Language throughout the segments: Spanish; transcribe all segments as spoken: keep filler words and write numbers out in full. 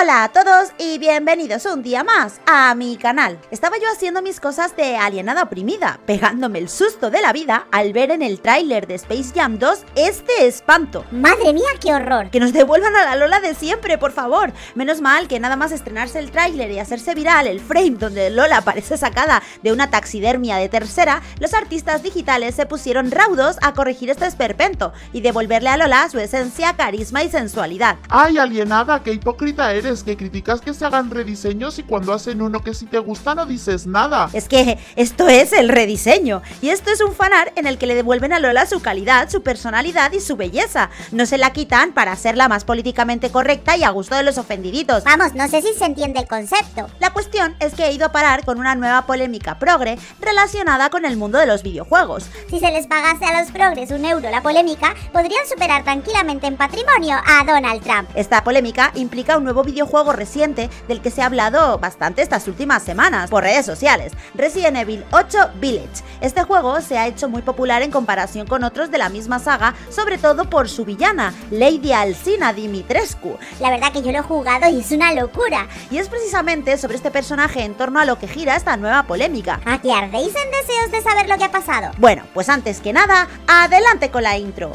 Hola a todos y bienvenidos un día más a mi canal. Estaba yo haciendo mis cosas de alienada oprimida, pegándome el susto de la vida al ver en el tráiler de Space Jam dos este espanto. ¡Madre mía, qué horror! Que nos devuelvan a la Lola de siempre, por favor. Menos mal que nada más estrenarse el tráiler y hacerse viral el frame donde Lola parece sacada de una taxidermia de tercera, los artistas digitales se pusieron raudos a corregir este esperpento y devolverle a Lola su esencia, carisma y sensualidad. ¡Ay, alienada, qué hipócrita eres! Es que criticas que se hagan rediseños y cuando hacen uno que sí te gusta no dices nada. Es que esto es el rediseño. Y esto es un fanart en el que le devuelven a Lola su calidad, su personalidad y su belleza. No se la quitan para hacerla más políticamente correcta y a gusto de los ofendiditos. Vamos, no sé si se entiende el concepto. La cuestión es que he ido a parar con una nueva polémica progre relacionada con el mundo de los videojuegos. Si se les pagase a los progres un euro la polémica, podrían superar tranquilamente en patrimonio a Donald Trump. Esta polémica implica un nuevo videojuego videojuego reciente del que se ha hablado bastante estas últimas semanas por redes sociales, Resident Evil ocho Village. Este juego se ha hecho muy popular en comparación con otros de la misma saga, sobre todo por su villana, Lady Alcina Dimitrescu. La verdad que yo lo he jugado y es una locura. Y es precisamente sobre este personaje en torno a lo que gira esta nueva polémica. ¿A qué ardéis en deseos de saber lo que ha pasado? Bueno, pues antes que nada, adelante con la intro.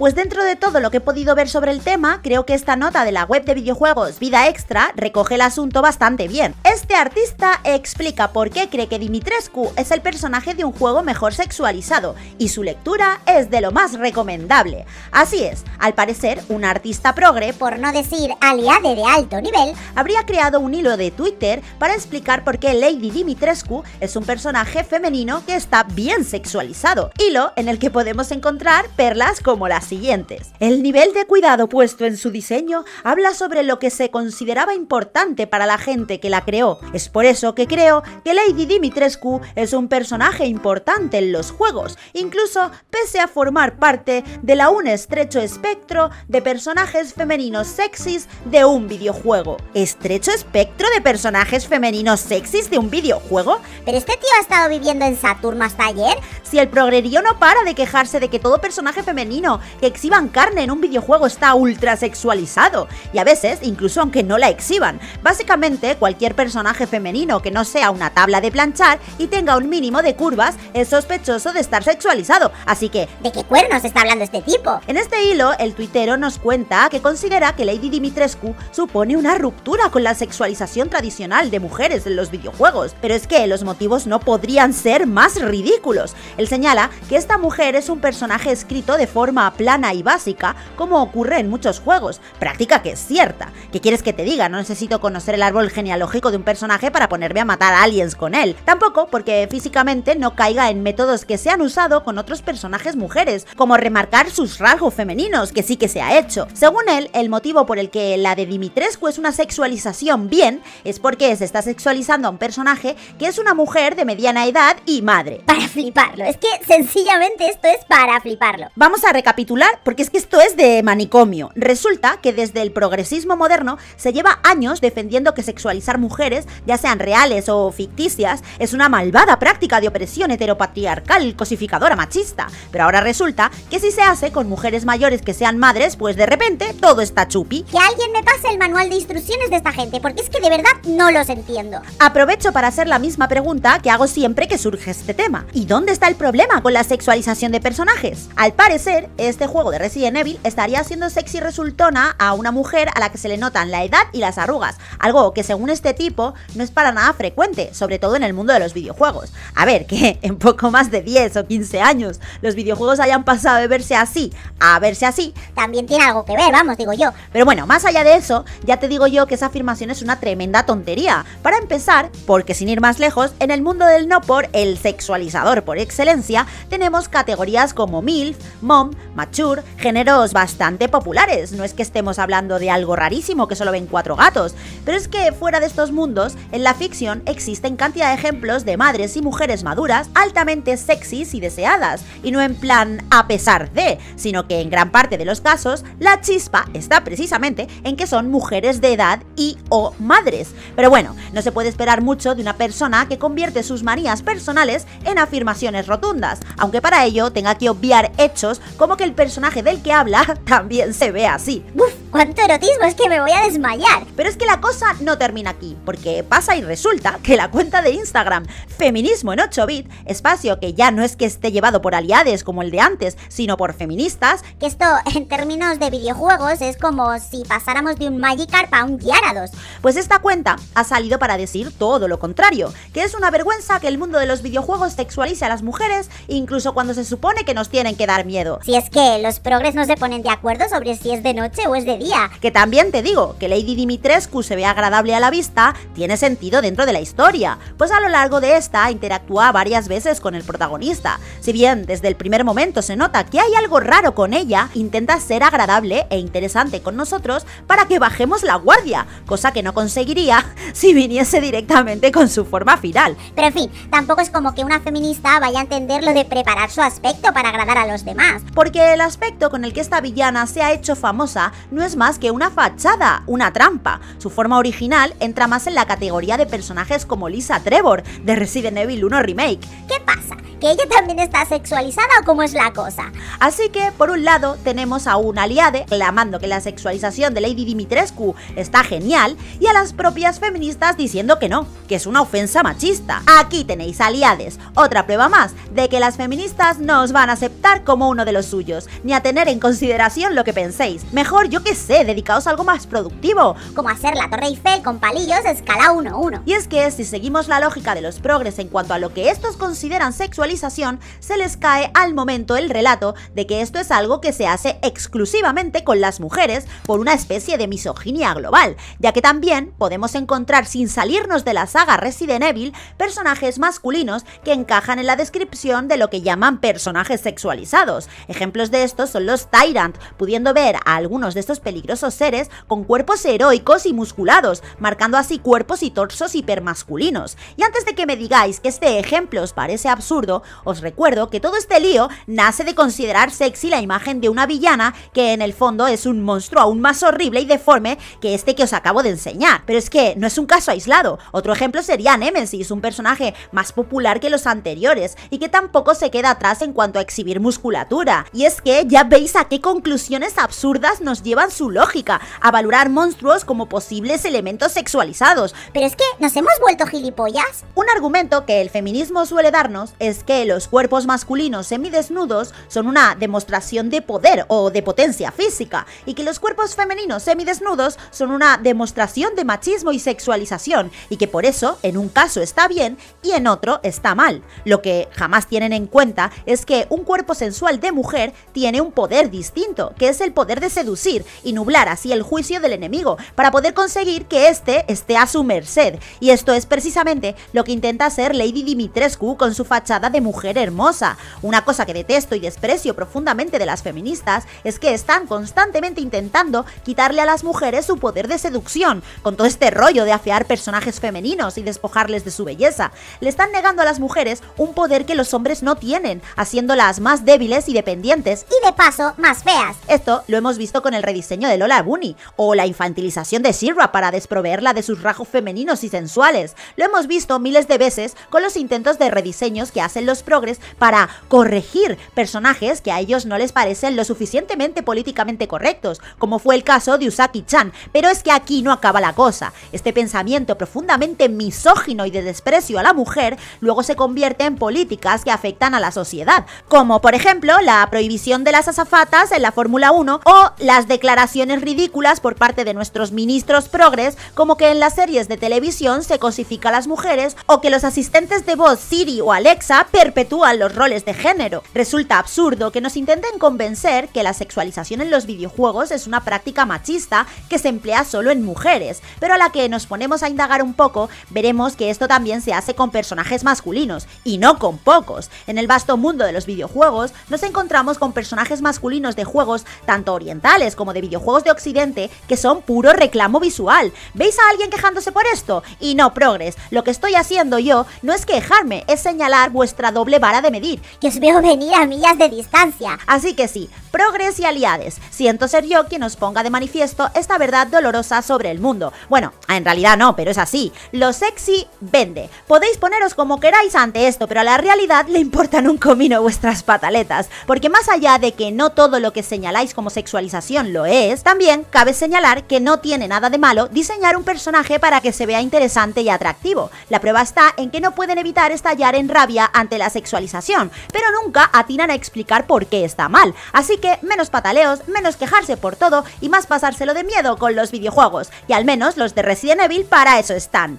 Pues dentro de todo lo que he podido ver sobre el tema, creo que esta nota de la web de videojuegos Vida Extra recoge el asunto bastante bien. Este artista explica por qué cree que Dimitrescu es el personaje de un juego mejor sexualizado y su lectura es de lo más recomendable. Así es, al parecer un artista progre, por no decir aliade de alto nivel, habría creado un hilo de Twitter para explicar por qué Lady Dimitrescu es un personaje femenino que está bien sexualizado, hilo en el que podemos encontrar perlas como las siguientes. El nivel de cuidado puesto en su diseño habla sobre lo que se consideraba importante para la gente que la creó. Es por eso que creo que Lady Dimitrescu es un personaje importante en los juegos, incluso pese a formar parte de la un estrecho espectro de personajes femeninos sexys de un videojuego. ¿Estrecho espectro de personajes femeninos sexys de un videojuego? ¿Pero este tío ha estado viviendo en Saturno hasta ayer? Si el progrerío no para de quejarse de que todo personaje femenino que exhiban carne en un videojuego está ultra sexualizado, y a veces incluso aunque no la exhiban. Básicamente cualquier personaje femenino que no sea una tabla de planchar y tenga un mínimo de curvas es sospechoso de estar sexualizado, así que ¿de qué cuernos está hablando este tipo? En este hilo el tuitero nos cuenta que considera que Lady Dimitrescu supone una ruptura con la sexualización tradicional de mujeres en los videojuegos, pero es que los motivos no podrían ser más ridículos. Él señala que esta mujer es un personaje escrito de forma plana y básica, como ocurre en muchos juegos, práctica que es cierta. ¿Qué quieres que te diga? No necesito conocer el árbol genealógico de un personaje para ponerme a matar aliens con él. Tampoco porque físicamente no caiga en métodos que se han usado con otros personajes mujeres, como remarcar sus rasgos femeninos, que sí que se ha hecho. Según él, el motivo por el que la de Dimitrescu es una sexualización bien, es porque se está sexualizando a un personaje que es una mujer de mediana edad y madre. Para fliparlo, es que sencillamente esto es para fliparlo. Vamos a recapitular, porque es que esto es de manicomio. Resulta que desde el progresismo moderno se lleva años defendiendo que sexualizar mujeres, ya sean reales o ficticias, es una malvada práctica de opresión heteropatriarcal, cosificadora, machista. Pero ahora resulta que si se hace con mujeres mayores que sean madres, pues de repente todo está chupi. Que alguien me pase el manual de instrucciones de esta gente, porque es que de verdad no los entiendo. Aprovecho para hacer la misma pregunta que hago siempre que surge este tema. ¿Y dónde está el problema con la sexualización de personajes? Al parecer es este juego de Resident Evil estaría haciendo sexy resultona a una mujer a la que se le notan la edad y las arrugas, algo que según este tipo no es para nada frecuente, sobre todo en el mundo de los videojuegos. A ver, que en poco más de diez o quince años los videojuegos hayan pasado de verse así a verse así, también tiene algo que ver, vamos, digo yo. Pero bueno, más allá de eso, ya te digo yo que esa afirmación es una tremenda tontería. Para empezar, porque sin ir más lejos, en el mundo del no por, el sexualizador por excelencia, tenemos categorías como MILF, MOM, macho, Mature, géneros bastante populares. No es que estemos hablando de algo rarísimo que solo ven cuatro gatos, pero es que fuera de estos mundos, en la ficción existen cantidad de ejemplos de madres y mujeres maduras altamente sexys y deseadas, y no en plan a pesar de, sino que en gran parte de los casos, la chispa está precisamente en que son mujeres de edad y o madres. Pero bueno, no se puede esperar mucho de una persona que convierte sus manías personales en afirmaciones rotundas, aunque para ello tenga que obviar hechos como que el personaje del que habla también se ve así. ¡Uf! ¡Cuánto erotismo! ¡Es que me voy a desmayar! Pero es que la cosa no termina aquí, porque pasa y resulta que la cuenta de Instagram Feminismo en ocho bit, espacio que ya no es que esté llevado por aliades como el de antes, sino por feministas, que esto en términos de videojuegos es como si pasáramos de un Magikarp a un Gyarados. Pues esta cuenta ha salido para decir todo lo contrario, que es una vergüenza que el mundo de los videojuegos sexualice a las mujeres, incluso cuando se supone que nos tienen que dar miedo. Si es que los progres no se ponen de acuerdo sobre si es de noche o es de día. Que también te digo, que Lady Dimitrescu se ve agradable a la vista tiene sentido dentro de la historia, pues a lo largo de esta interactúa varias veces con el protagonista. Si bien desde el primer momento se nota que hay algo raro con ella, intenta ser agradable e interesante con nosotros para que bajemos la guardia, cosa que no conseguiría si viniese directamente con su forma final. Pero en fin, tampoco es como que una feminista vaya a entender lo de preparar su aspecto para agradar a los demás. Porque el aspecto con el que esta villana se ha hecho famosa no es más que una fachada, una trampa. Su forma original entra más en la categoría de personajes como Lisa Trevor, de Resident Evil uno Remake. ¿Qué pasa? ¿Que ella también está sexualizada o cómo es la cosa? Así que, por un lado, tenemos a un aliade clamando que la sexualización de Lady Dimitrescu está genial y a las propias feministas diciendo que no, que es una ofensa machista. Aquí tenéis, aliades, otra prueba más de que las feministas no os van a aceptar como uno de los suyos, ni a tener en consideración lo que penséis. Mejor, yo qué sé, dedicaos a algo más productivo, como hacer la Torre Eiffel con palillos de escala uno a uno. Y es que, si seguimos la lógica de los progres en cuanto a lo que estos consideran sexualización, se les cae al momento el relato de que esto es algo que se hace exclusivamente con las mujeres por una especie de misoginia global, ya que también podemos encontrar, sin salirnos de la saga Resident Evil, personajes masculinos que encajan en la descripción de lo que llaman personajes sexualizados. Ejemplos de estos son los Tyrant, pudiendo ver a algunos de estos peligrosos seres con cuerpos heroicos y musculados, marcando así cuerpos y torsos hipermasculinos. Y antes de que me digáis que este ejemplo os parece absurdo, os recuerdo que todo este lío nace de considerar sexy la imagen de una villana que en el fondo es un monstruo aún más horrible y deforme que este que os acabo de enseñar. Pero es que no es un caso aislado. Otro ejemplo sería Nemesis, un personaje más popular que los anteriores y que tampoco se queda atrás en cuanto a exhibir musculatura. Y es que ya veis a qué conclusiones absurdas nos llevan su lógica, a valorar monstruos como posibles elementos sexualizados. Pero es que nos hemos vuelto gilipollas. Un argumento que el feminismo suele darnos es que que los cuerpos masculinos semidesnudos son una demostración de poder o de potencia física, y que los cuerpos femeninos semidesnudos son una demostración de machismo y sexualización, y que por eso en un caso está bien y en otro está mal. Lo que jamás tienen en cuenta es que un cuerpo sensual de mujer tiene un poder distinto, que es el poder de seducir y nublar así el juicio del enemigo para poder conseguir que éste esté a su merced, y esto es precisamente lo que intenta hacer Lady Dimitrescu con su fachada de mujer hermosa. Una cosa que detesto y desprecio profundamente de las feministas es que están constantemente intentando quitarle a las mujeres su poder de seducción, con todo este rollo de afear personajes femeninos y despojarles de su belleza. Le están negando a las mujeres un poder que los hombres no tienen, haciéndolas más débiles y dependientes, y de paso, más feas. Esto lo hemos visto con el rediseño de Lola Bunny, o la infantilización de She-Ra para desproveerla de sus rasgos femeninos y sensuales. Lo hemos visto miles de veces con los intentos de rediseños que hacen los progres para corregir personajes que a ellos no les parecen lo suficientemente políticamente correctos, como fue el caso de Usaki-chan. Pero es que aquí no acaba la cosa. Este pensamiento profundamente misógino y de desprecio a la mujer luego se convierte en políticas que afectan a la sociedad, como por ejemplo la prohibición de las azafatas en la Fórmula uno o las declaraciones afirmaciones ridículas por parte de nuestros ministros progres, como que en las series de televisión se cosifica a las mujeres o que los asistentes de voz Siri o Alexa perpetúan los roles de género. Resulta absurdo que nos intenten convencer que la sexualización en los videojuegos es una práctica machista que se emplea solo en mujeres, pero a la que nos ponemos a indagar un poco, veremos que esto también se hace con personajes masculinos, y no con pocos. En el vasto mundo de los videojuegos nos encontramos con personajes masculinos de juegos tanto orientales como de videojuegos de occidente que son puro reclamo visual. ¿Veis a alguien quejándose por esto? Y no, progres, lo que estoy haciendo yo no es quejarme, es señalar vuestra doble vara de medir. Que os veo venir a millas de distancia. Así que sí, progres y aliades, siento ser yo quien os ponga de manifiesto esta verdad dolorosa sobre el mundo. Bueno, en realidad no, pero es así. Lo sexy vende. Podéis poneros como queráis ante esto, pero a la realidad le importan un comino vuestras pataletas, porque más allá de que no todo lo que señaláis como sexualización lo es, también cabe señalar que no tiene nada de malo diseñar un personaje para que se vea interesante y atractivo. La prueba está en que no pueden evitar estallar en rabia ante la sexualización, pero nunca atinan a explicar por qué está mal. Así que menos pataleos, menos quejarse por todo y más pasárselo de miedo con los videojuegos, y al menos los de Resident Evil para eso están.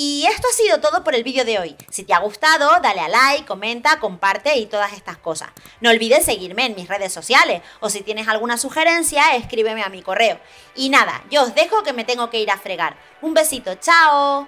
Y esto ha sido todo por el vídeo de hoy. Si te ha gustado, dale a like, comenta, comparte y todas estas cosas. No olvides seguirme en mis redes sociales, o si tienes alguna sugerencia, escríbeme a mi correo. Y nada, yo os dejo que me tengo que ir a fregar. Un besito, chao.